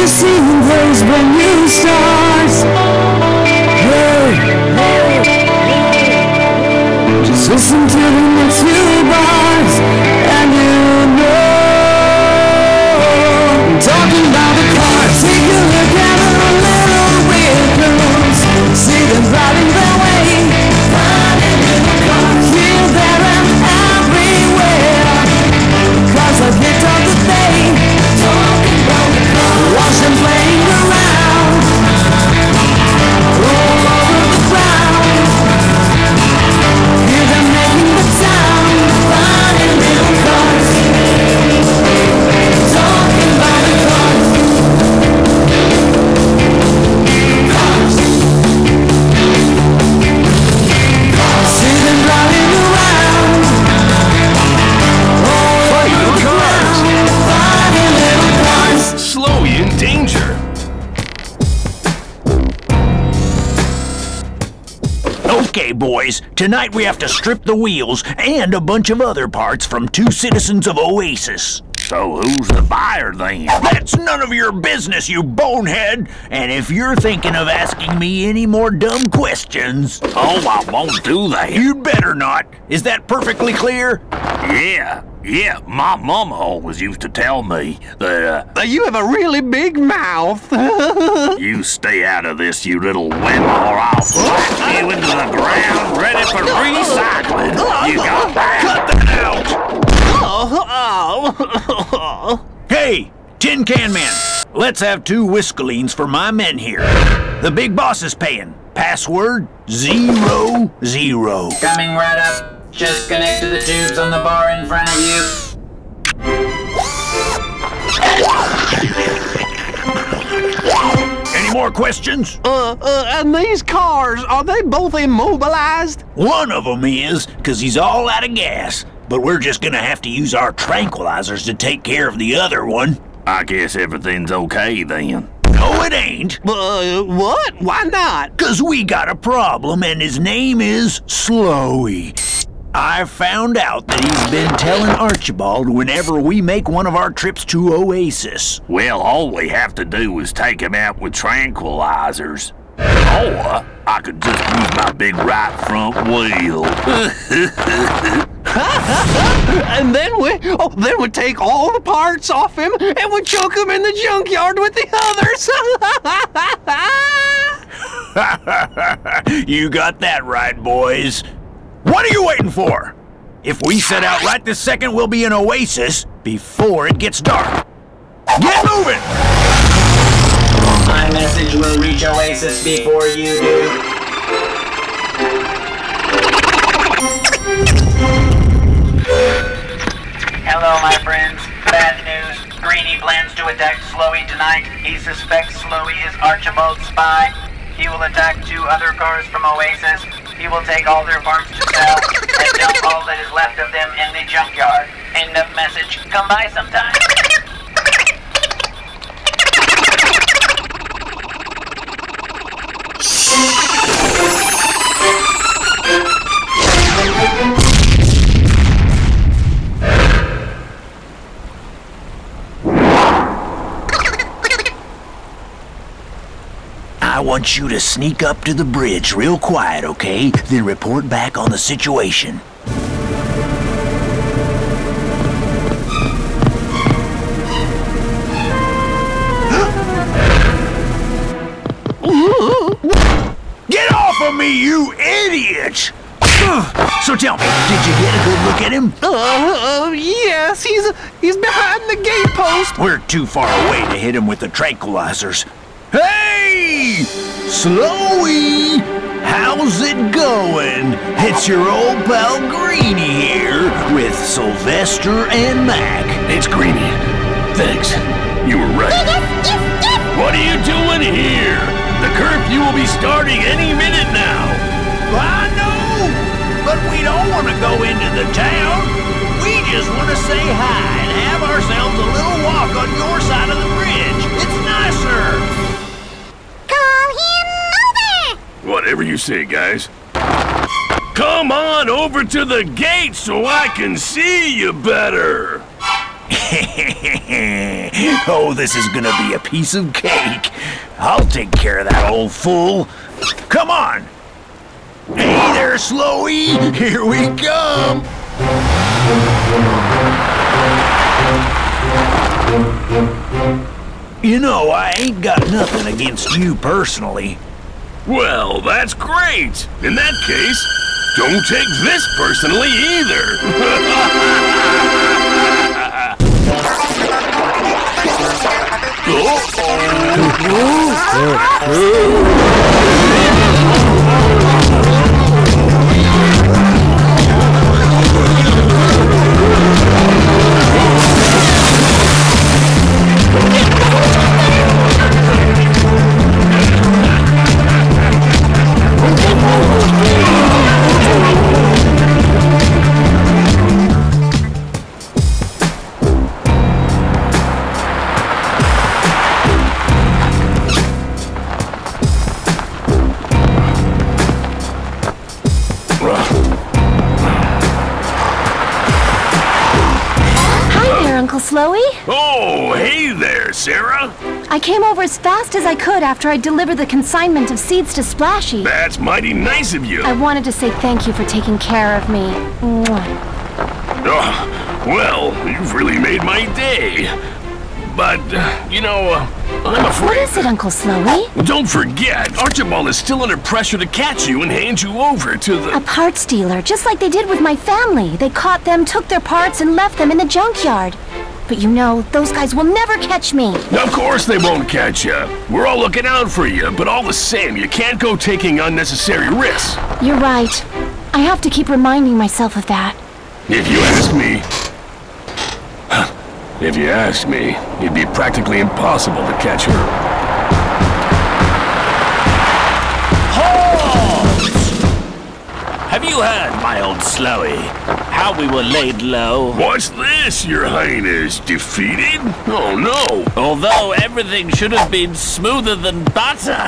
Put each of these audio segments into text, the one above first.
you singing those brand new stars? Hey, hey, hey. Just listen to the next few bars, and you know I'm talking about the cars. Take a look at our little windows, see them riding their way, finding little cars here, there, and everywhere. Cars are hit of the day, talking about the cars, watch them playing around, all over the ground. Hear them making the sound, finding little cars, talking about the cars. Cars, see them riding around, all over the ground, finding little cars. Slowy in danger. Okay, boys, tonight we have to strip the wheels and a bunch of other parts from two citizens of Oasis. So who's the buyer then? That's none of your business, you bonehead! And if you're thinking of asking me any more dumb questions... Oh, I won't do that. You'd better not. Is that perfectly clear? Yeah, my mama always used to tell me that, You have a really big mouth. you stay out of this, you little wimp, or I'll slap you into the ground ready for recycling. You got that? Cut that out! Hey, Tin Can Man, let's have 2 whiskolines for my men here. The big boss is paying. Password 00. Coming right up. Just connect to the tubes on the bar in front of you. Any more questions? And these cars, are they both immobilized? One of them is, because he's all out of gas. But we're just going to have to use our tranquilizers to take care of the other one. I guess everything's okay then. No, it ain't. What? Why not? Because we got a problem, and his name is Slowy. I found out that he's been telling Archibald whenever we make one of our trips to Oasis. Well, all we have to do is take him out with tranquilizers. Or I could just use my big right front wheel. and then we take all the parts off him and we chuck him in the junkyard with the others. you got that right, boys. What are you waiting for? If we set out right this second, we'll be in Oasis before it gets dark. Get moving! My message will reach Oasis before you do. Hello, my friends. Bad news. Greenie plans to attack Slowy tonight. He suspects Slowy is Archibald's spy. He will attack 2 other cars from Oasis. He will take all their parts to sell and dump all that is left of them in the junkyard. End of message. Come by sometime. I want you to sneak up to the bridge real quiet, okay? Then report back on the situation. Get off of me, you idiot! So tell me, did you get a good look at him? Yes, he's behind the gatepost. We're too far away to hit him with the tranquilizers. Hey! Slowy! How's it going? It's your old pal Greenie here with Sylvester and Mac. It's Greenie. Thanks. You were right. What are you doing here? The curfew will be starting any minute now. I know, but we don't want to go into the town. We just want to say hi and have ourselves a little walk on your side of the bridge. It's nicer. Whatever you say, guys. Come on over to the gate so I can see you better. Oh, this is gonna be a piece of cake. I'll take care of that old fool. Come on. Hey there, Slowy. Here we come. You know, I ain't got nothing against you personally. Well, that's great. In that case, don't take this personally either. Slowy? Oh, hey there, Sarah. I came over as fast as I could after I delivered the consignment of seeds to Splashy. That's mighty nice of you. I wanted to say thank you for taking care of me. Well, you've really made my day. But, you know, I'm afraid... What is it, Uncle Slowy? Don't forget, Archibald is still under pressure to catch you and hand you over to the... A parts dealer, just like they did with my family. They caught them, took their parts, and left them in the junkyard. But you know, those guys will never catch me. Of course they won't catch you. We're all looking out for you, but all the same, you can't go taking unnecessary risks. You're right. I have to keep reminding myself of that. If you ask me... If you ask me, it'd be practically impossible to catch her. Halt! Have you heard, my old Slowy? How we were laid low. What's this, your highness? Defeated? Oh no! Although everything should have been smoother than butter,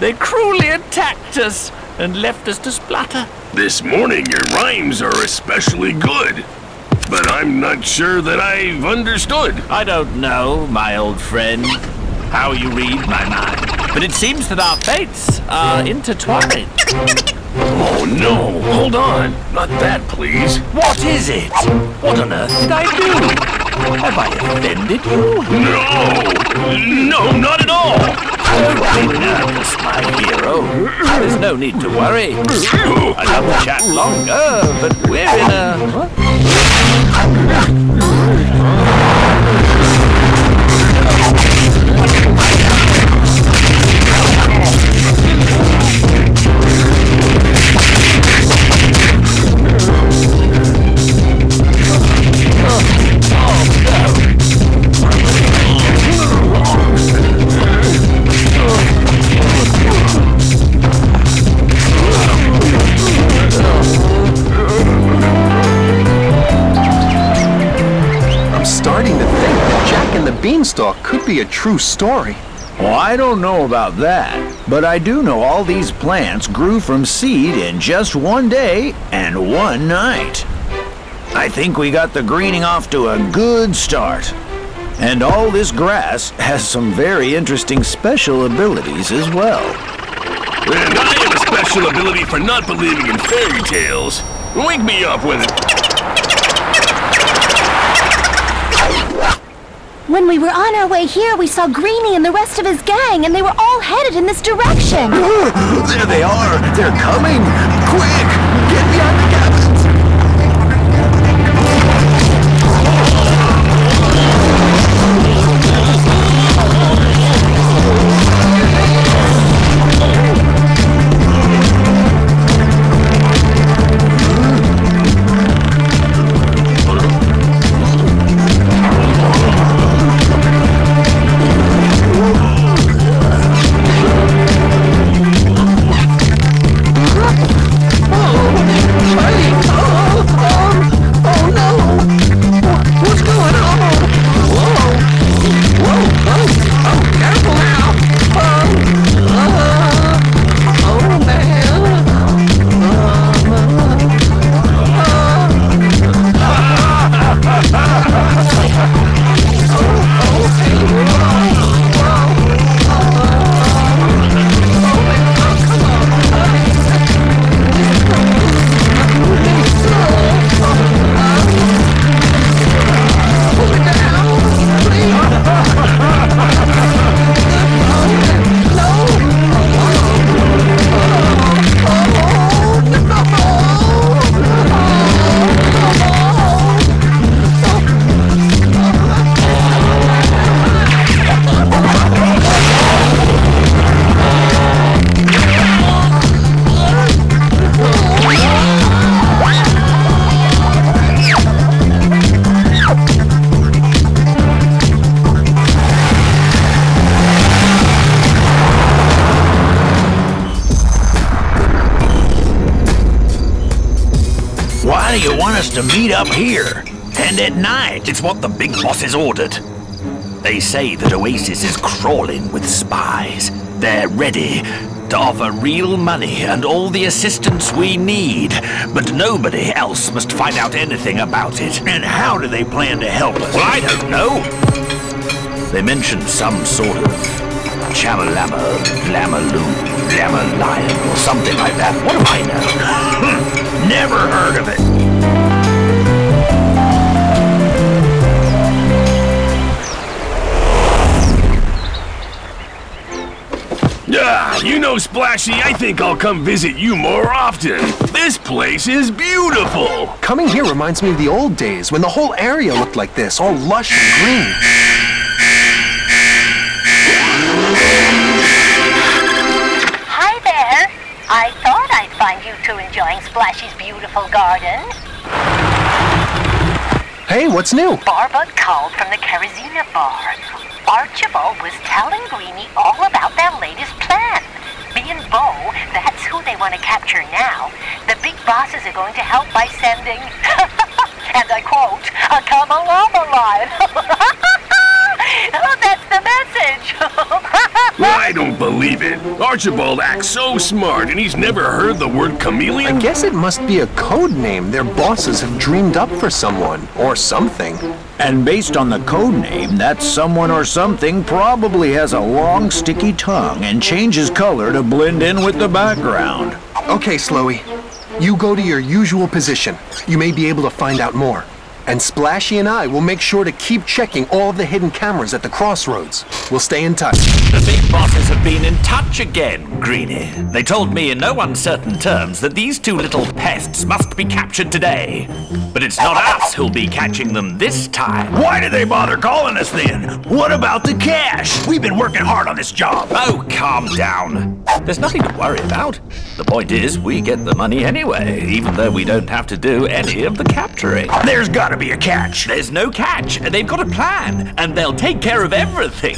they cruelly attacked us and left us to splatter. This morning your rhymes are especially good, but I'm not sure that I've understood. I don't know, my old friend, how you read my mind, but it seems that our fates are intertwined. Oh no, hold on. Not that, please. What is it? What on earth did I do? Have I offended you? No, not at all. Don't be nervous, my hero. There's no need to worry. I'd love to chat longer, but we're in a... What? Beanstalk could be a true story. Well, I don't know about that, but I do know all these plants grew from seed in just one day and one night. I think we got the greening off to a good start. And all this grass has some very interesting special abilities as well. And I have a special ability for not believing in fairy tales. Wake me up with it. When we were on our way here, we saw Greenie and the rest of his gang, and they were all headed in this direction. There they are! They're coming! Quick! Get behind the cabins! us to meet up here. And at night, it's what the big boss has ordered. They say that Oasis is crawling with spies. They're ready to offer real money and all the assistance we need. But nobody else must find out anything about it. And how do they plan to help us? Well, I don't know. They mentioned some sort of chamalama, lamaloo, lamalion, or something like that. What do I know? Never heard of it. You know, Splashy, I think I'll come visit you more often. This place is beautiful. Coming here reminds me of the old days when the whole area looked like this, all lush and green. Hi there. I thought I'd find you two enjoying Splashy's beautiful garden. Hey, what's new? Barbug called from the Karazina Bar. Archibald was telling Greenie all about their latest plan. B and Bo, that's who they want to capture now. The big bosses are going to help by sending, and I quote, a Kamalama line. Oh, that's the message. Well, I don't believe it. Archibald acts so smart, and he's never heard the word chameleon? I guess it must be a code name their bosses have dreamed up for someone, or something. And based on the code name, that someone or something probably has a long, sticky tongue and changes color to blend in with the background. Okay, Slowy. You go to your usual position. You may be able to find out more. And Splashy and I will make sure to keep checking all the hidden cameras at the crossroads. We'll stay in touch. The big bosses have been in touch again, Greenie. They told me in no uncertain terms that these two little pests must be captured today. But it's not us who'll be catching them this time. Why did they bother calling us then? What about the cash? We've been working hard on this job. Oh, calm down. There's nothing to worry about. The point is, we get the money anyway, even though we don't have to do any of the capturing. There's gotta be a catch. There's no catch. They've got a plan, and they'll take care of everything.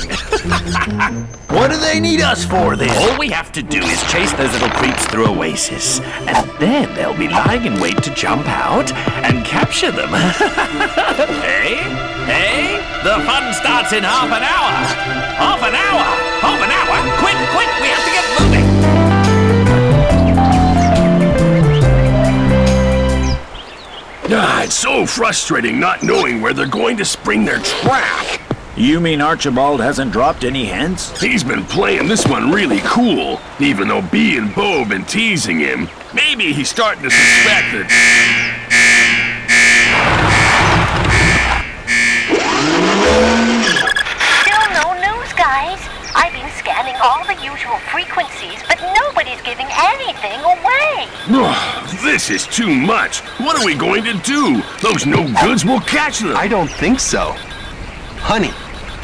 What do they need us for then? All we have to do is chase those little creeps through Oasis, and then they'll be lying in wait to jump out and capture them. Hey? The fun starts in half an hour. Half an hour. Half an hour. Quick. We have to get moving. It's so frustrating not knowing where they're going to spring their trap. You mean Archibald hasn't dropped any hints? He's been playing this one really cool, even though B and Bo have been teasing him. Maybe he's starting to suspect that... Still no news, guys. I've been scanning all the usual frequencies, but nobody's giving anything away. This is too much. What are we going to do? Those no-goods will catch them. I don't think so. Honey.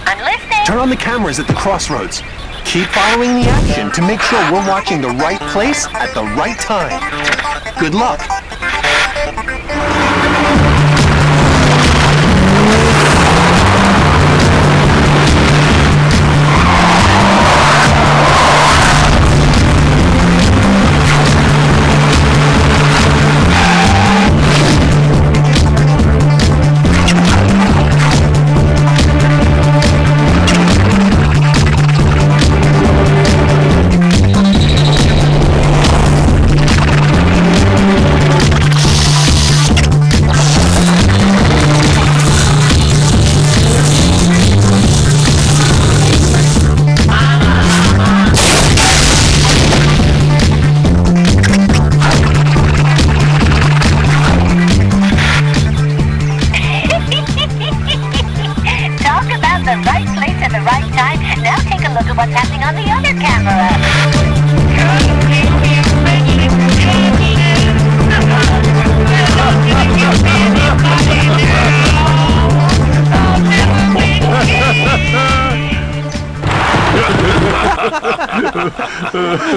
I'm listening. Turn on the cameras at the crossroads. Keep following the action to make sure we're watching the right place at the right time. Good luck.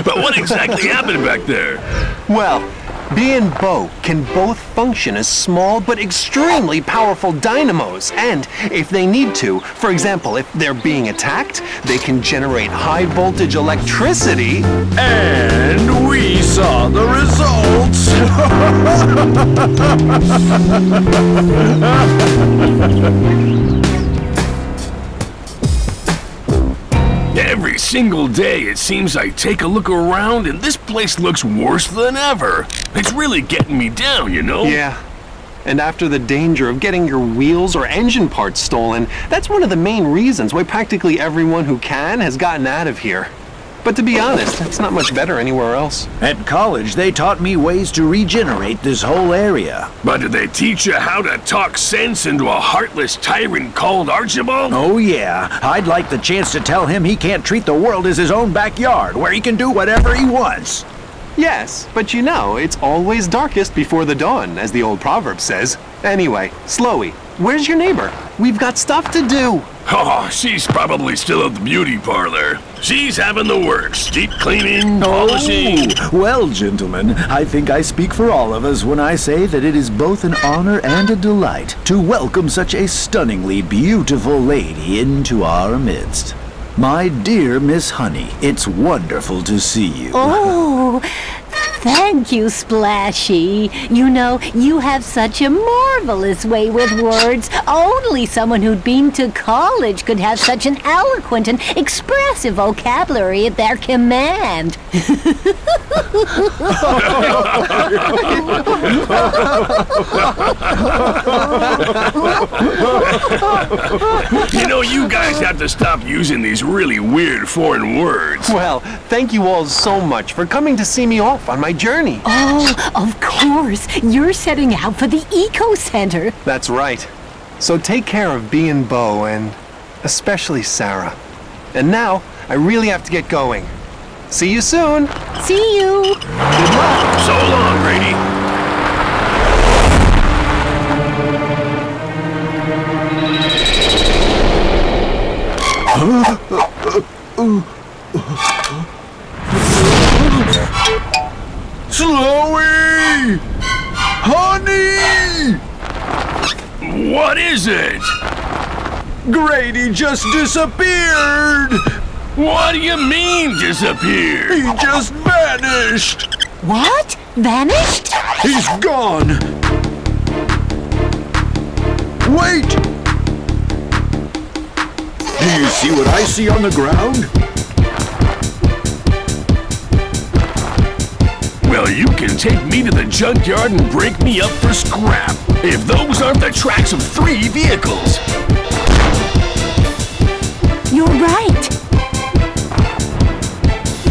But what exactly happened back there? Well, Bee and Bo can both function as small but extremely powerful dynamos, and if they need to, for example, if they're being attacked, they can generate high voltage electricity. And we saw the results! Every single day it seems I take a look around and this place looks worse than ever. It's really getting me down, you know? Yeah. And after the danger of getting your wheels or engine parts stolen, that's one of the main reasons why practically everyone who can has gotten out of here. But to be honest, it's not much better anywhere else. At college, they taught me ways to regenerate this whole area. But did they teach you how to talk sense into a heartless tyrant called Archibald? Oh yeah. I'd like the chance to tell him he can't treat the world as his own backyard, where he can do whatever he wants. Yes, but you know, it's always darkest before the dawn, as the old proverb says. Anyway, Slowy, where's your neighbor? We've got stuff to do. Oh, she's probably still at the beauty parlor. She's having the works. Deep cleaning, polishing. Oh, well, gentlemen, I think I speak for all of us when I say that it is both an honor and a delight to welcome such a stunningly beautiful lady into our midst. My dear Miss Honey, it's wonderful to see you. Oh, thank you, Splashy. You know, you have such a marvelous way with words. Only someone who'd been to college could have such an eloquent and expressive vocabulary at their command. You know, you guys have to stop using these really weird foreign words. Well, thank you all so much for coming to see me off on my journey. Oh, of course. You're setting out for the Eco Center. That's right. So take care of Bee and Bo, and especially Sarah. And now, I really have to get going. See you soon. See you. Good luck. So long, Greenie. Slowy! Honey! What is it? Grady just disappeared! What do you mean, disappeared? He just vanished! What? Vanished? He's gone! Wait! Do you see what I see on the ground? Well, you can take me to the junkyard and break me up for scrap, if those aren't the tracks of 3 vehicles. You're right.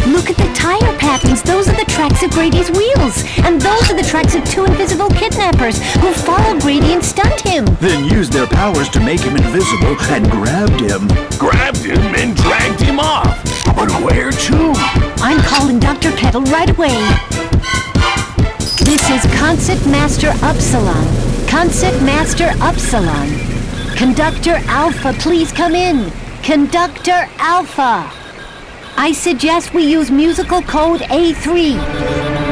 Look at the tire patterns. Those are the tracks of Grady's wheels. And those are the tracks of 2 invisible kidnappers who followed Grady and stunned him. Then used their powers to make him invisible and grabbed him. Grabbed him and dragged him off. But where to? I'm calling Dr. Kettle right away. This is Concert Master Upsilon. Concert Master Upsilon. Conductor Alpha, please come in. Conductor Alpha. I suggest we use musical code A3.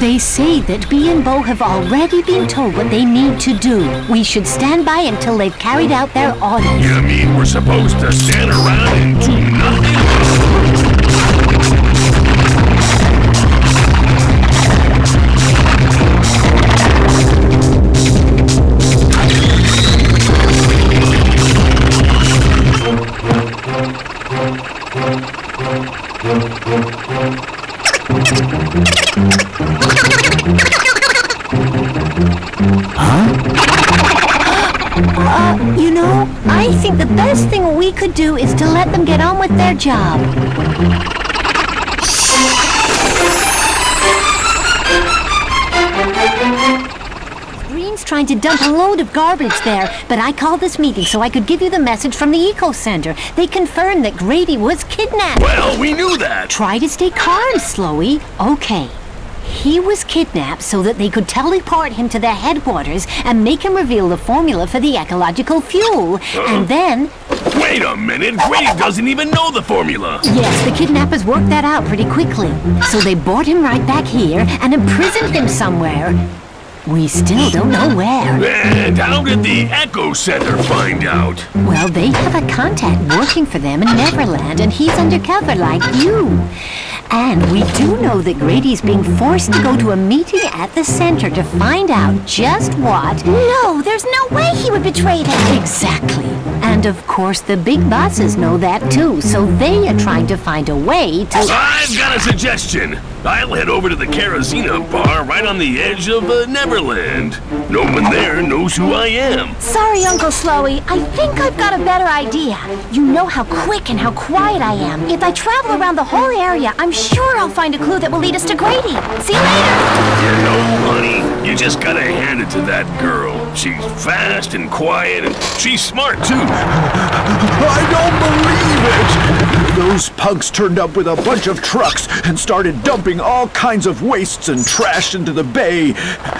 They say that Bee and Bo have already been told what they need to do. We should stand by until they've carried out their orders. You mean we're supposed to stand around and do nothing? You know, I think the best thing we could do is to let them get on with their job. Green's trying to dump a load of garbage there, but I called this meeting so I could give you the message from the Eco Center. They confirmed that Grady was kidnapped. Well, we knew that. Try to stay calm, Slowy. Okay. He was kidnapped so that they could teleport him to their headquarters and make him reveal the formula for the ecological fuel, and then... Wait a minute! Greenie doesn't even know the formula! Yes, the kidnappers worked that out pretty quickly. So they brought him right back here and imprisoned him somewhere. We still don't know where. And how did the Eco Center find out? Well, they have a contact working for them in Neverland, and he's undercover like you. And we do know that Greenie's being forced to go to a meeting at the center to find out just what... No, there's no way he would betray them! Exactly. And of course, the big bosses know that too, so they are trying to find a way to... I've got a suggestion! I'll head over to the Karazina Bar right on the edge of Neverland. No one there knows who I am. Sorry, Uncle Slowy. I think I've got a better idea. You know how quick and how quiet I am. If I travel around the whole area, I'm sure I'll find a clue that will lead us to Greenie. See you later! You know, honey, you just gotta hand it to that girl. She's fast and quiet, and she's smart, too. I don't believe it! Those pugs turned up with a bunch of trucks and started dumping all kinds of wastes and trash into the bay.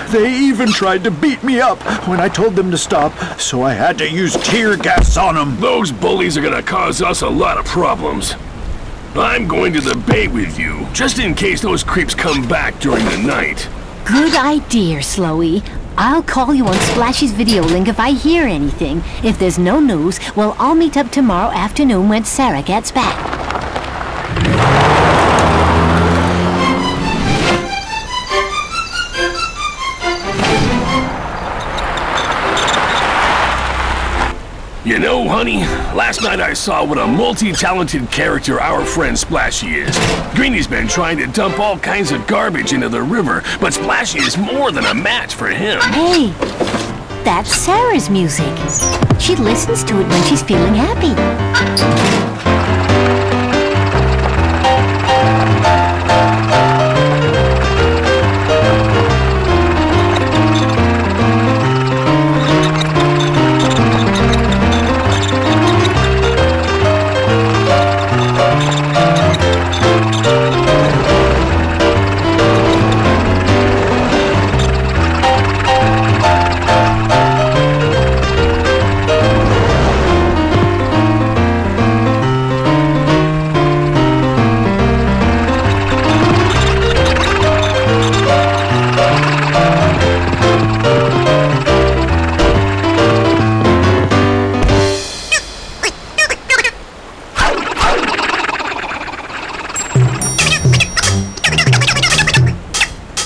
They even tried to beat me up when I told them to stop, so I had to use tear gas on them. Those bullies are gonna cause us a lot of problems. I'm going to the bay with you, just in case those creeps come back during the night. Good idea, Slowy. I'll call you on Splashy's video link if I hear anything. If there's no news, we'll all meet up tomorrow afternoon when Sarah gets back. You know, honey, last night I saw what a multi-talented character our friend Splashy is. Greenie's been trying to dump all kinds of garbage into the river, but Splashy is more than a match for him. Hey, that's Sarah's music. She listens to it when she's feeling happy.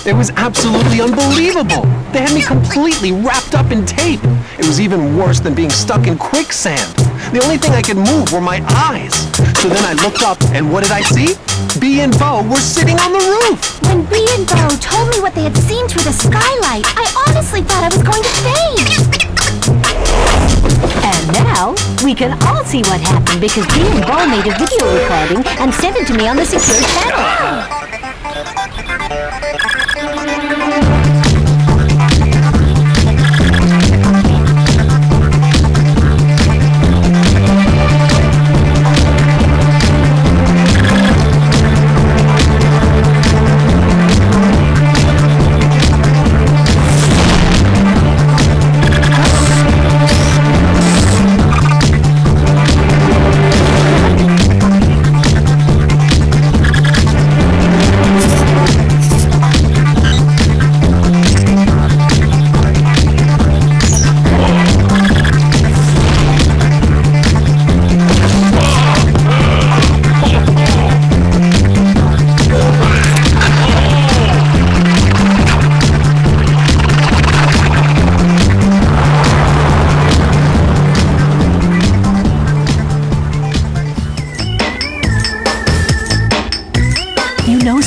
It was absolutely unbelievable! They had me completely wrapped up in tape! It was even worse than being stuck in quicksand. The only thing I could move were my eyes. So then I looked up, and what did I see? Bee and Bo were sitting on the roof! When Bee and Bo told me what they had seen through the skylight, I honestly thought I was going to faint! And now, we can all see what happened because Bee and Bo made a video recording and sent it to me on the secure channel.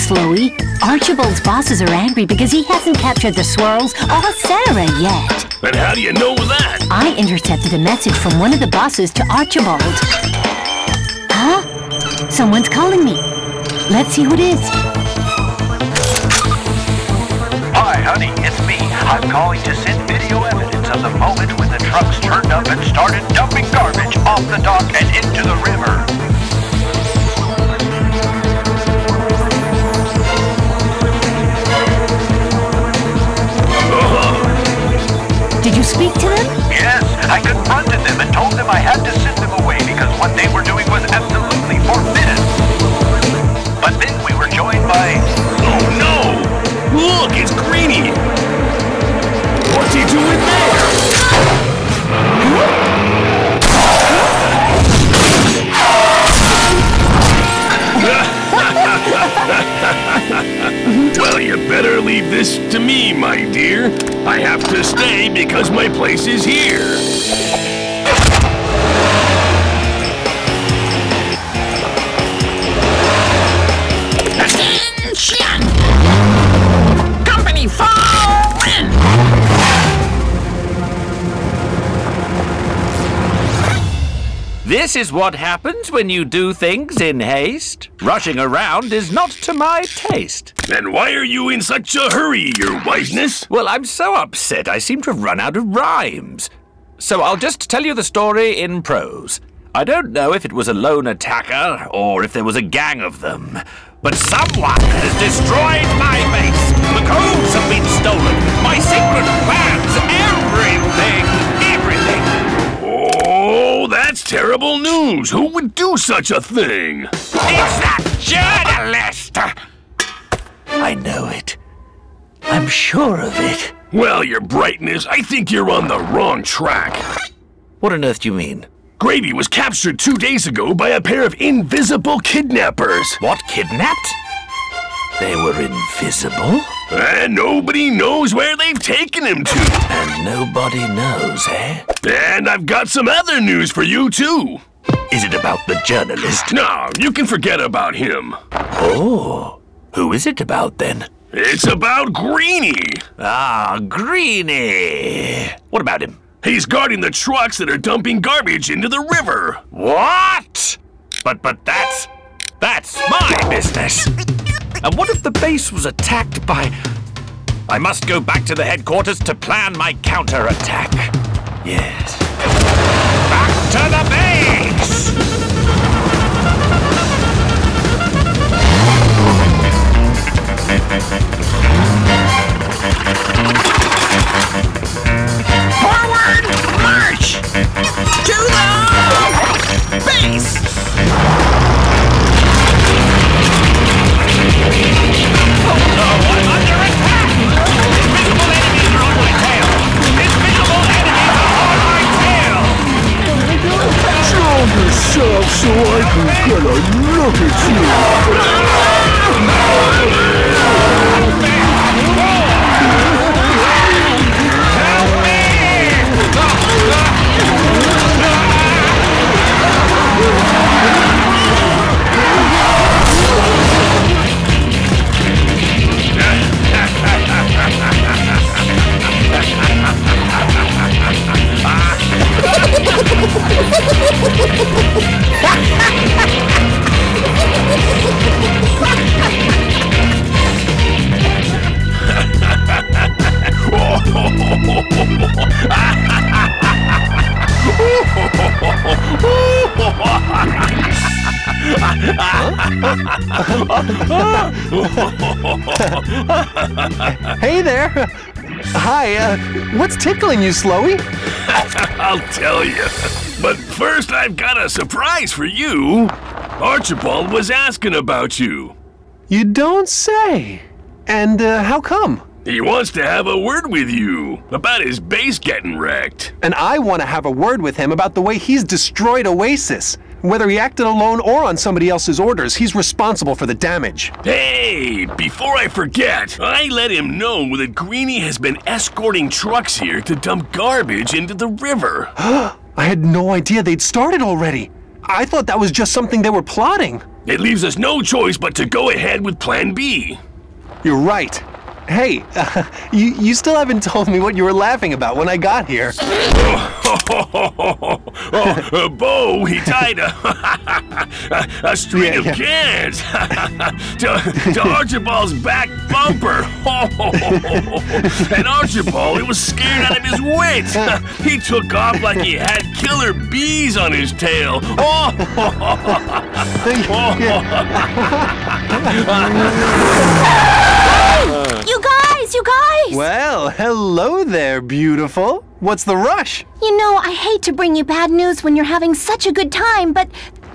Slowy, Archibald's bosses are angry because he hasn't captured the swirls or Sarah yet. But how do you know that? I intercepted a message from one of the bosses to Archibald. Huh? Someone's calling me. Let's see who it is. Hi, honey, it's me. I'm calling to send video evidence of the moment when the trucks turned up and started dumping garbage off the dock and into the river. I confronted them and told them I had to send them away because what they were doing was absolutely forbidden. But then we were joined by... Oh no! Look, it's Greenie! What's he doing there? Well, you better leave this to me, my dear. I have to stay because my place is here. Attention! Company 4 in! This is what happens when you do things in haste. Rushing around is not to my taste. Then why are you in such a hurry, your whiteness? Well, I'm so upset I seem to have run out of rhymes. So I'll just tell you the story in prose. I don't know if it was a lone attacker or if there was a gang of them, but someone has destroyed my base. The codes have been stolen. My secret plans, everything. Oh, that's terrible news. Who would do such a thing? It's that journalist! I know it. I'm sure of it. Well, your brightness, I think you're on the wrong track. What on earth do you mean? Gravy was captured 2 days ago by a pair of invisible kidnappers. What, kidnapped? They were invisible? And nobody knows where they've taken him to. And nobody knows, eh? And I've got some other news for you, too. Is it about the journalist? No, you can forget about him. Oh, who is it about, then? It's about Greenie. Ah, Greenie. What about him? He's guarding the trucks that are dumping garbage into the river. What? But that's my business. And what if the base was attacked by... I must go back to the headquarters to plan my counter-attack. Yes. Back to the base! Forward march! To the base! Oh no, I'm under attack! Invisible enemies are on my tail! Invisible enemies are on my tail! Show yourself so I can get a look at you! Help me! Hey there! Hi, what's tickling you, Slowy? I'll tell you. But first, I've got a surprise for you. Archibald was asking about you. You don't say. And how come? He wants to have a word with you about his base getting wrecked. And I want to have a word with him about the way he's destroyed Oasis. Whether he acted alone or on somebody else's orders, he's responsible for the damage. Hey, before I forget, I let him know that Greenie has been escorting trucks here to dump garbage into the river. I had no idea they'd started already. I thought that was just something they were plotting. It leaves us no choice but to go ahead with Plan B. You're right. Hey, you still haven't told me what you were laughing about when I got here. Bo, he tied a string of cans to Archibald's back bumper. And Archibald, he was scared out of his wits. He took off like he had killer bees on his tail. You guys! Well, hello there, beautiful. What's the rush? You know, I hate to bring you bad news when you're having such a good time, but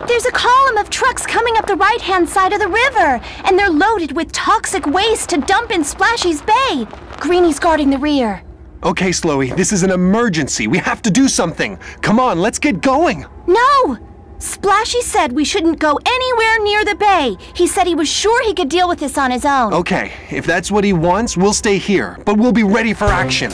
there's a column of trucks coming up the right-hand side of the river, and they're loaded with toxic waste to dump in Splashy's Bay. Greenie's guarding the rear. Okay, Slowy, this is an emergency. We have to do something. Come on, let's get going. No! Splashy said we shouldn't go anywhere near the bay. He said he was sure he could deal with this on his own. Okay, if that's what he wants, we'll stay here, but we'll be ready for action.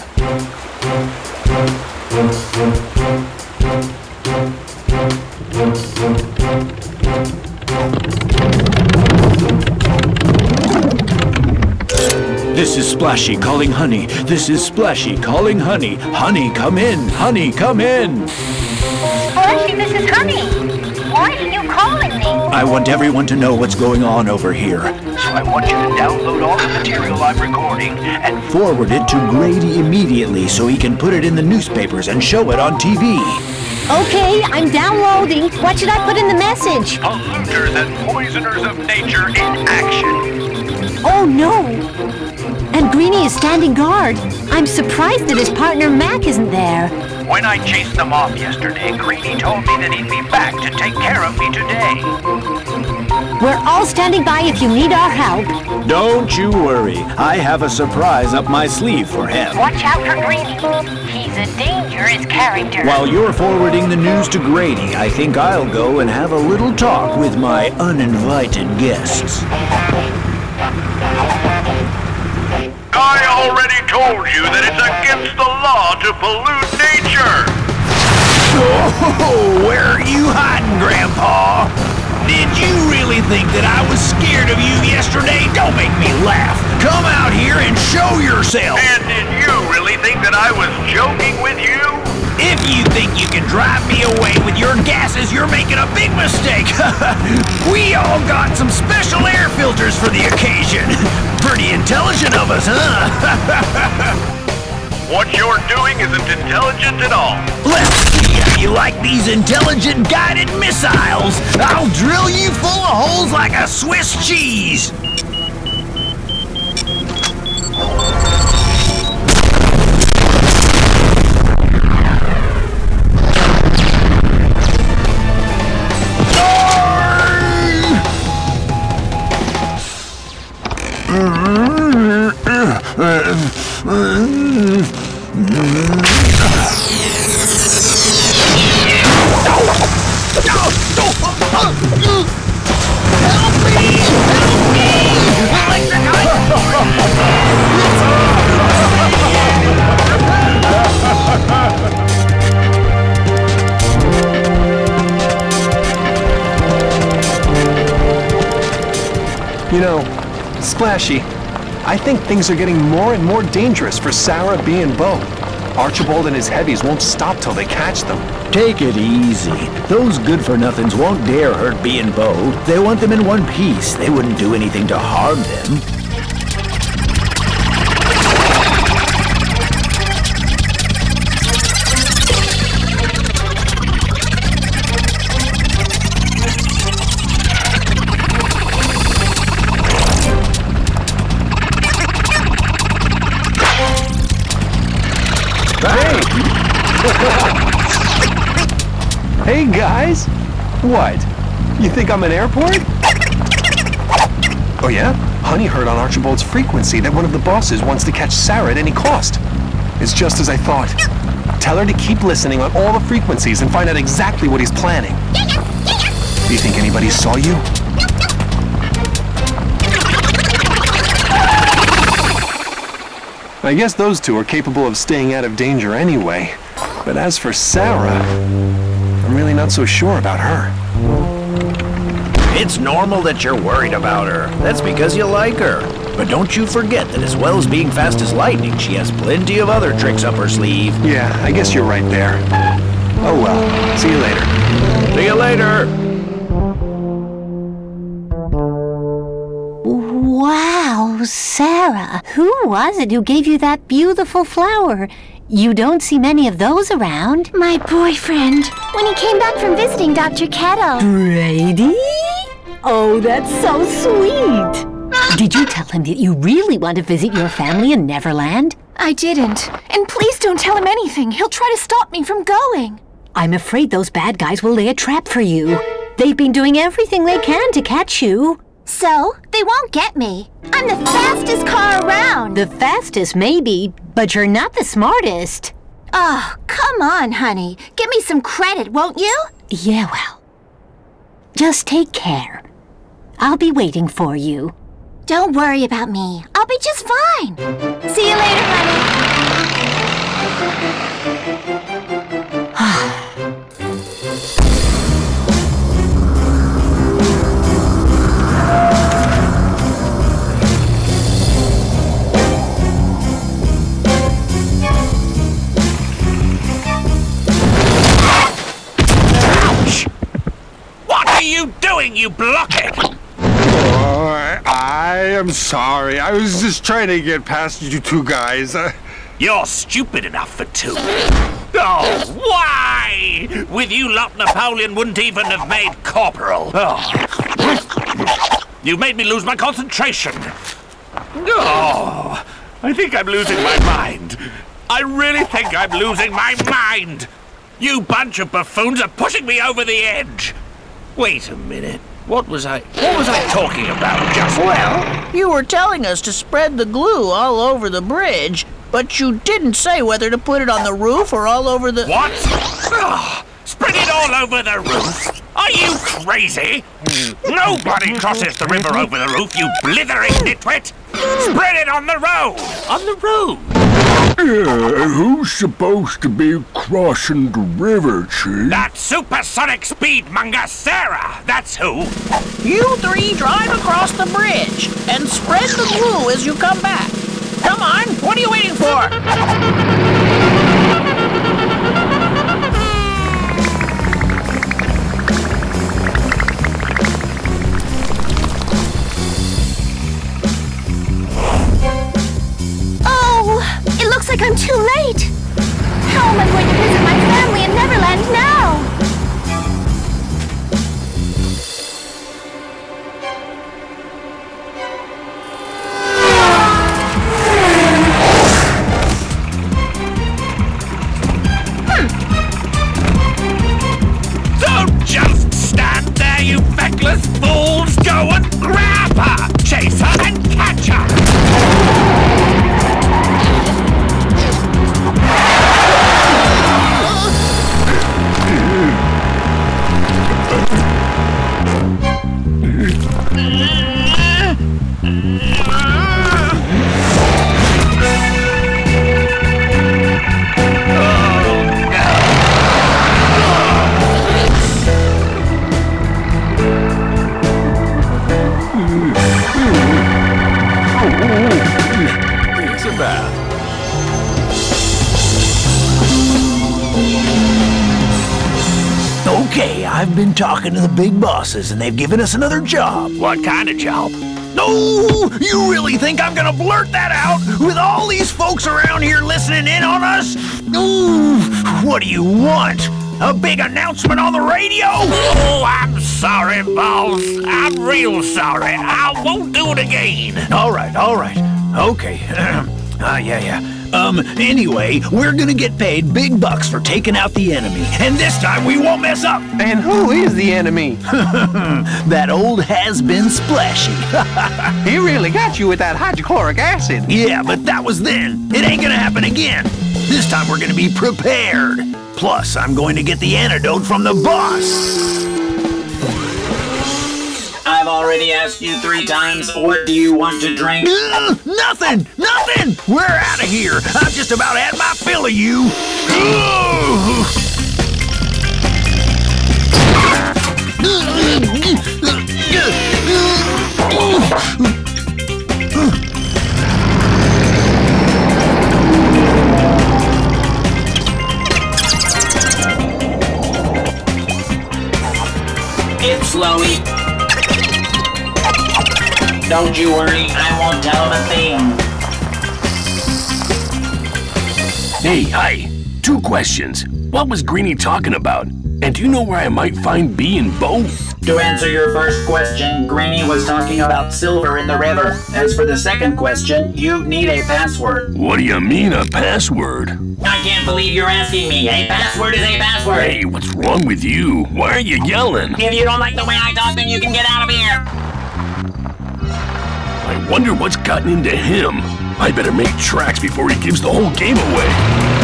This is Splashy calling Honey. This is Splashy calling Honey. Honey, come in. Honey, come in. Splashy, this is Honey. Why are you calling me? I want everyone to know what's going on over here. So I want you to download all the material I'm recording and forward it to Grady immediately so he can put it in the newspapers and show it on TV. Okay, I'm downloading. What should I put in the message? Polluters and poisoners of nature in action. Oh no! And Greenie is standing guard. I'm surprised that his partner Mac isn't there. When I chased them off yesterday, Greenie told me that he'd be back to take care of me today. We're all standing by if you need our help. Don't you worry. I have a surprise up my sleeve for him. Watch out for Greenie. He's a dangerous character. While you're forwarding the news to Greenie, I think I'll go and have a little talk with my uninvited guests. I already told you that it's against the law to pollute nature! Oh, where are you hiding, Grandpa? Did you really think that I was scared of you yesterday? Don't make me laugh! Come out here and show yourself! And did you really think that I was joking with you? If you think you can drive me away with your gases, you're making a big mistake! We all got some special air filters for the occasion! Pretty intelligent of us, huh? What you're doing isn't intelligent at all. Let's see if you like these intelligent guided missiles. I'll drill you full of holes like a Swiss cheese. You know, Splashy, I think things are getting more and more dangerous for Sarah, Bea, and Bo. Archibald and his heavies won't stop till they catch them. Take it easy. Those good-for-nothings won't dare hurt Bea and Bo. They want them in one piece. They wouldn't do anything to harm them. Hey guys! What? You think I'm an airport? Oh yeah? Honey heard on Archibald's frequency that one of the bosses wants to catch Sarah at any cost. It's just as I thought. Tell her to keep listening on all the frequencies and find out exactly what he's planning. Do you think anybody saw you? I guess those two are capable of staying out of danger anyway. But as for Sarah, I'm really not so sure about her. It's normal that you're worried about her. That's because you like her. But don't you forget that as well as being fast as lightning, she has plenty of other tricks up her sleeve. Yeah, I guess you're right there. Oh well, see you later. See you later! Wow, Sarah, who was it who gave you that beautiful flower? You don't see many of those around. My boyfriend. When he came back from visiting Dr. Kettle. Grady? Oh, that's so sweet. Did you tell him that you really want to visit your family in Neverland? I didn't. And please don't tell him anything. He'll try to stop me from going. I'm afraid those bad guys will lay a trap for you. They've been doing everything they can to catch you. So, they won't get me. I'm the fastest car around. The fastest, maybe, but you're not the smartest. Oh, come on, honey. Give me some credit, won't you? Yeah, well, just take care. I'll be waiting for you. Don't worry about me. I'll be just fine. See you later, honey. What are you doing, you blockhead? Oh, I am sorry. I was just trying to get past you two guys. You're stupid enough for two. Oh, why? With you lot, Napoleon wouldn't even have made corporal. Oh. You made me lose my concentration. Oh, I think I'm losing my mind. I really think I'm losing my mind. You bunch of buffoons are pushing me over the edge. Wait a minute. What was I talking about just now? Well, you were telling us to spread the glue all over the bridge, but you didn't say whether to put it on the roof or all over the... What? Oh, spread it all over the roof? Are you crazy? Nobody crosses the river over the roof, you blithering nitwit! Spread it on the road! On the road! Who's supposed to be crossing the river, Chief? That supersonic speedmonger, Sarah! That's who! You three drive across the bridge and spread the glue as you come back. Come on, what are you waiting for? Looks like I'm too late. How am I going to visit my family in Neverland now? Don't just stand there, you feckless fools! Go and grab her! Chase her and catch her! Okay, I've been talking to the big bosses and they've given us another job. What kind of job? No, you really think I'm gonna blurt that out with all these folks around here listening in on us? Ooh, what do you want? A big announcement on the radio? Oh, I'm sorry, boss. I'm real sorry. I won't do it again. All right. Okay. Anyway, we're gonna get paid big bucks for taking out the enemy. And this time we won't mess up. And who is the enemy? That old has-been Splashy. He really got you with that hydrochloric acid. Yeah, but that was then. It ain't gonna happen again. This time we're gonna be prepared. Plus, I'm going to get the antidote from the boss. I've already asked you 3 times, what do you want to drink? Nothing! We're out of here! I've just about had my fill of you! It's Slowy. Don't you worry, I won't tell him a thing. Hey, hi. 2 questions. What was Greenie talking about? And do you know where I might find Bee and Bo? To answer your first question, Greenie was talking about silver in the river. As for the second question, you need a password. What do you mean, a password? I can't believe you're asking me. A password is a password. Hey, what's wrong with you? Why are you yelling? If you don't like the way I talk, then you can get out of here. I wonder what's gotten into him. I better make tracks before he gives the whole game away.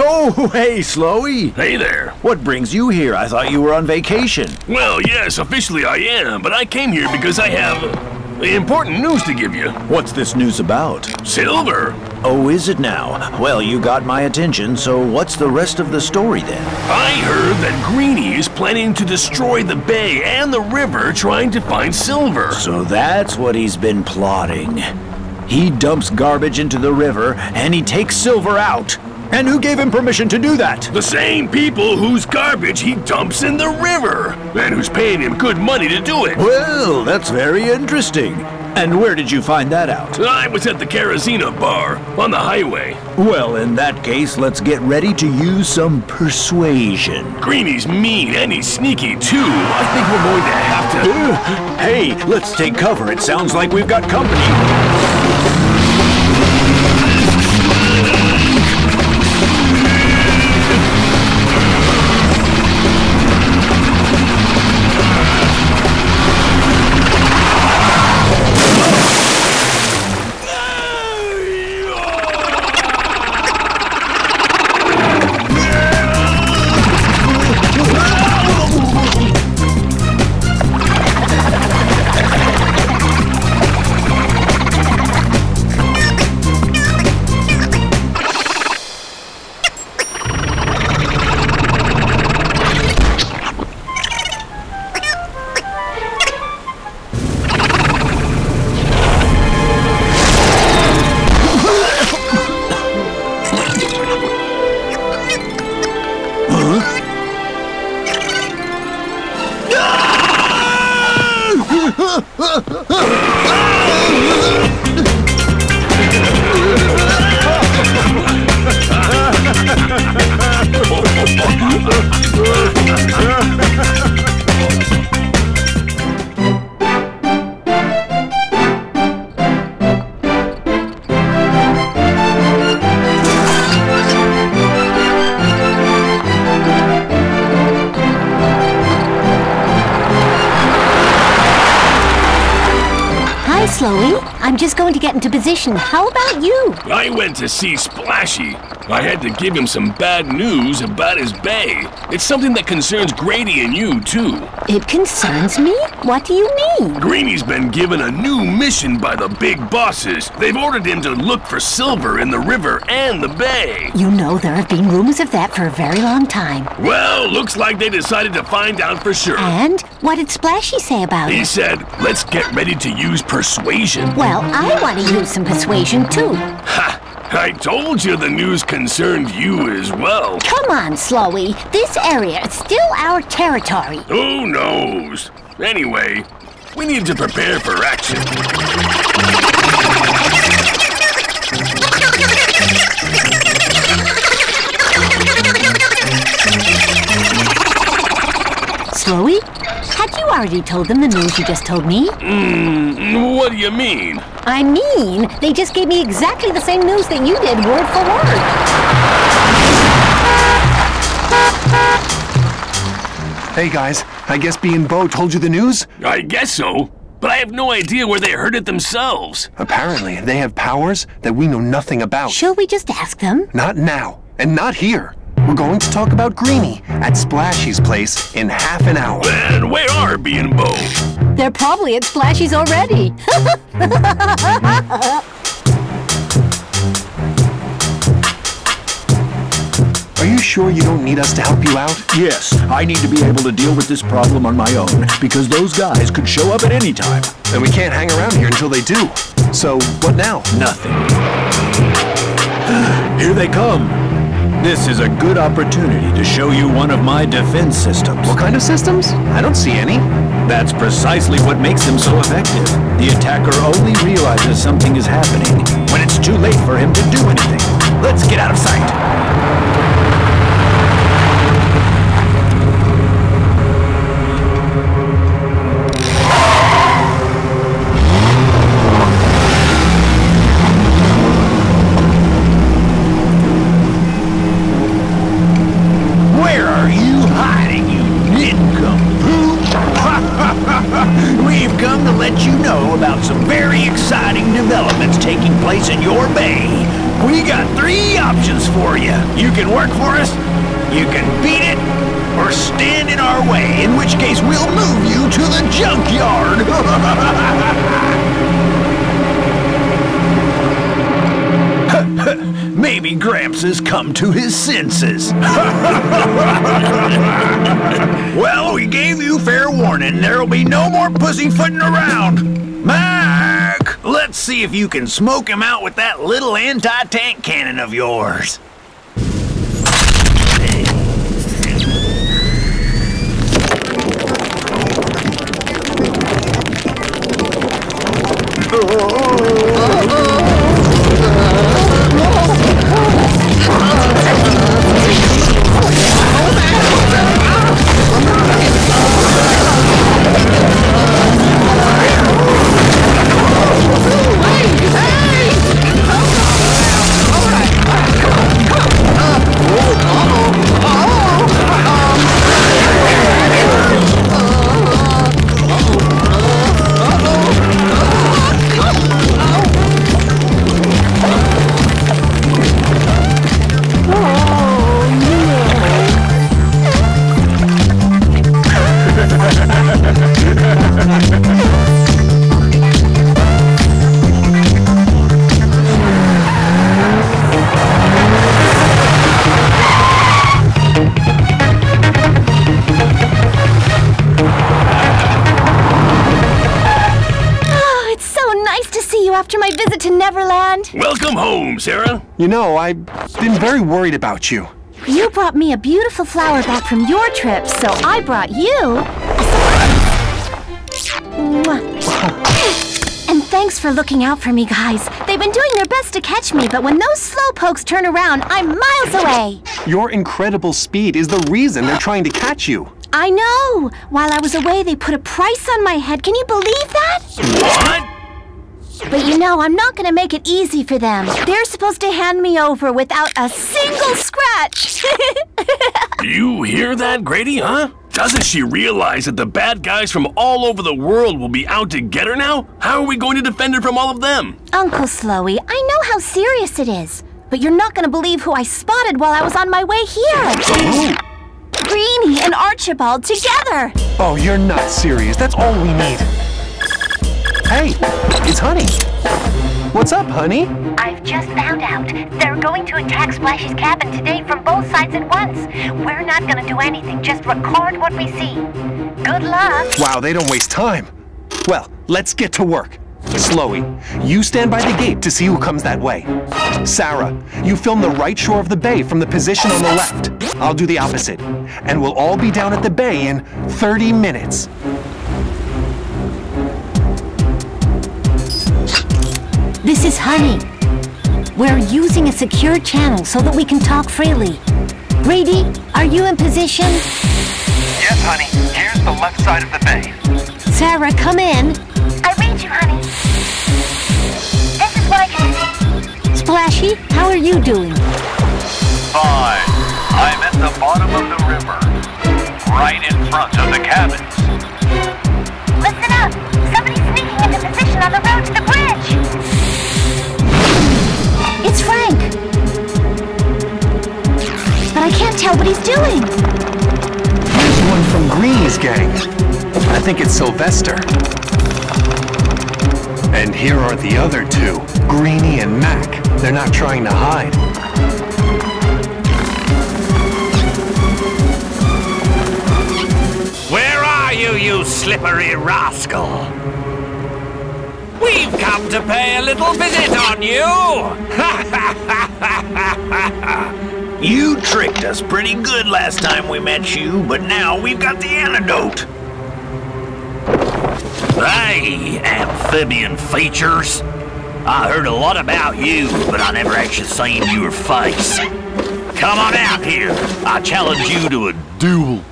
Oh, hey, Slowy. Hey there. What brings you here? I thought you were on vacation. Well, yes, officially I am, but I came here because I have important news to give you. What's this news about? Silver. Oh, is it now? Well, you got my attention, so what's the rest of the story then? I heard that Greenie is planning to destroy the bay and the river trying to find silver. So that's what he's been plotting. He dumps garbage into the river and he takes silver out. And who gave him permission to do that? The same people whose garbage he dumps in the river, and who's paying him good money to do it. Well, that's very interesting. And where did you find that out? I was at the Karazina Bar, on the highway. Well, in that case, let's get ready to use some persuasion. Greenie's mean, and he's sneaky, too. I think we're going to have to... Hey, let's take cover. It sounds like we've got company. How about you? I went to see Splashy. I had to give him some bad news about his bay. It's something that concerns Greenie and you, too. It concerns me? What do you mean? Greenie's been given a new mission by the big bosses. They've ordered him to look for silver in the river and the bay. You know there have been rumors of that for a very long time. Well, looks like they decided to find out for sure. And? What did Splashy say about it? He said, let's get ready to use persuasion. Well, I want to use some persuasion, too. Ha! I told you the news concerned you as well. Come on, Slowy. This area is still our territory. Who knows? Anyway, we need to prepare for action. Slowy? Had you already told them the news you just told me? What do you mean? I mean, they just gave me exactly the same news that you did, word for word. Hey guys, I guess Bea and Bo told you the news? I guess so, but I have no idea where they heard it themselves. Apparently, they have powers that we know nothing about. Shall we just ask them? Not now, and not here. We're going to talk about Greenie at Splashy's place in half an hour. And where are Bea and Bo? They're probably at Splashy's already. Are you sure you don't need us to help you out? Yes, I need to be able to deal with this problem on my own, because those guys could show up at any time. And we can't hang around here until they do. So, what now? Nothing. Here they come. This is a good opportunity to show you one of my defense systems. What kind of systems? I don't see any. That's precisely what makes him so effective. The attacker only realizes something is happening when it's too late for him to do anything. Let's get out of sight. In your bay. We got three options for you. You can work for us, you can beat it, or stand in our way, in which case we'll move you to the junkyard. Maybe Gramps has come to his senses. Well, we gave you fair warning. There'll be no more pussyfooting around. Let's see if you can smoke him out with that little anti-tank cannon of yours. Welcome home, Sarah. You know, I've been very worried about you. You brought me a beautiful flower back from your trip, so I brought you a surprise. And thanks for looking out for me, guys. They've been doing their best to catch me, but when those slowpokes turn around, I'm miles away. Your incredible speed is the reason they're trying to catch you. I know. While I was away, they put a price on my head. Can you believe that? What? But you know, I'm not gonna make it easy for them. They're supposed to hand me over without a single scratch. You hear that, Grady, huh? Doesn't she realize that the bad guys from all over the world will be out to get her now? How are we going to defend her from all of them? Uncle Slowy, I know how serious it is. But you're not gonna believe who I spotted while I was on my way here. Ooh. Greenie and Archibald together. Oh, you're not serious. That's all we need. Hey, it's Honey. What's up, Honey? I've just found out. They're going to attack Splashy's cabin today from both sides at once. We're not gonna do anything, just record what we see. Good luck. Wow, they don't waste time. Well, let's get to work. Slowy, you stand by the gate to see who comes that way. Sarah, you film the right shore of the bay from the position on the left. I'll do the opposite. And we'll all be down at the bay in 30 minutes. This is Honey. We're using a secure channel so that we can talk freely. Grady, are you in position? Yes, Honey. Here's the left side of the bay. Sarah, come in. I read you, Honey. This is what I can see. Splashy, how are you doing? Fine. I'm at the bottom of the river, right in front of the cabins. Listen up. Somebody's sneaking into position on the road to the bridge. It's Frank. But I can't tell what he's doing. Here's one from Green's gang. I think it's Sylvester. And here are the other two, Greenie and Mac. They're not trying to hide. Where are you, you slippery rascal? We've come to pay a little visit on you! You tricked us pretty good last time we met you, but now we've got the antidote. Hey, amphibian features. I heard a lot about you, but I never actually seen your face. Come on out here. I challenge you to a duel.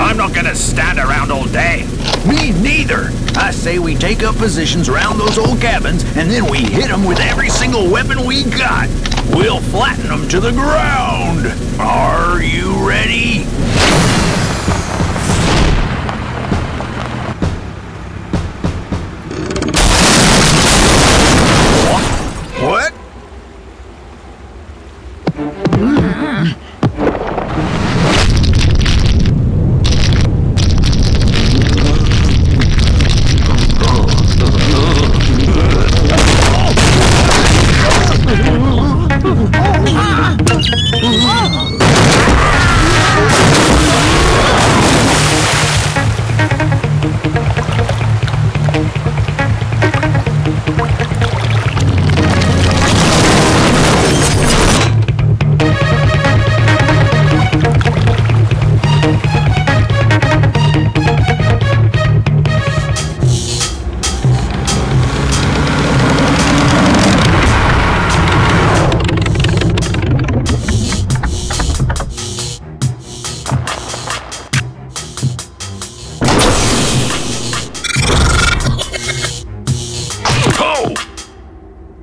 I'm not gonna stand around all day. Me neither. I say we take up positions around those old cabins, and then we hit them with every single weapon we got. We'll flatten them to the ground. Are you ready? What?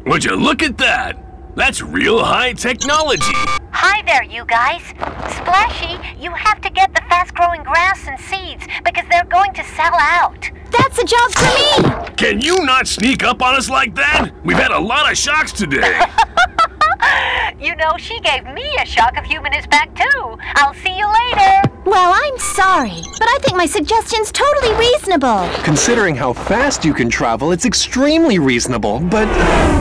Would you look at that? That's real high technology. Hi there, you guys. Splashy, you have to get the fast-growing grass and seeds because they're going to sell out. That's a job for me! Can you not sneak up on us like that? We've had a lot of shocks today. You know, she gave me a shock a few minutes back, too. I'll see you later. Well, I'm sorry, but I think my suggestion's totally reasonable. Considering how fast you can travel, it's extremely reasonable, but...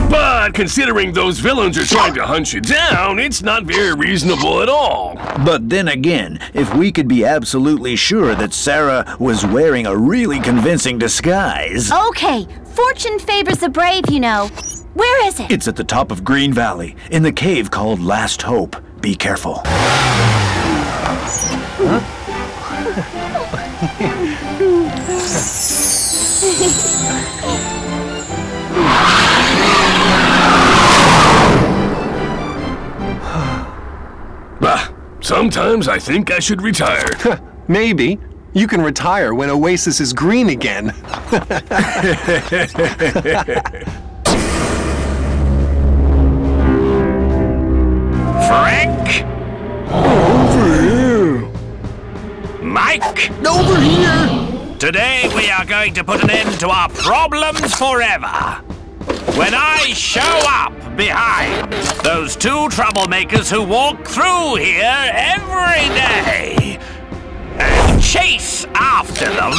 But considering those villains are trying to hunt you down, it's not very reasonable at all. But then again, if we could be absolutely sure that Sarah was wearing a really convincing disguise... Okay, fortune favors the brave, you know. Where is it? It's at the top of Green Valley, in the cave called Last Hope. Be careful. Bah, sometimes I think I should retire. Maybe. You can retire when Oasis is green again. Frank? Over here. Mike? Over here. Today we are going to put an end to our problems forever. When I show up behind those two troublemakers who walk through here every day and chase after them,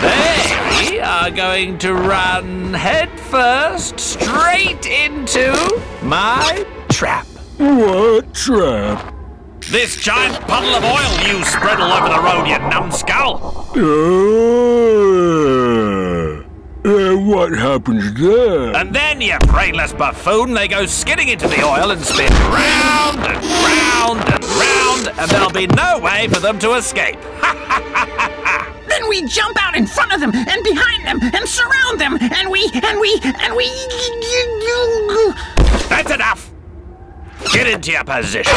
they are going to run headfirst straight into my trap. What trap? This giant puddle of oil you spread all over the road, you numbskull! What happens there? And then, you brainless buffoon, they go skidding into the oil and spin round and round and round, and there'll be no way for them to escape. Then we jump out in front of them and behind them and surround them, and we... That's enough! Get into your position.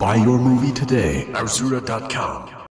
Buy your movie today at Azura.com.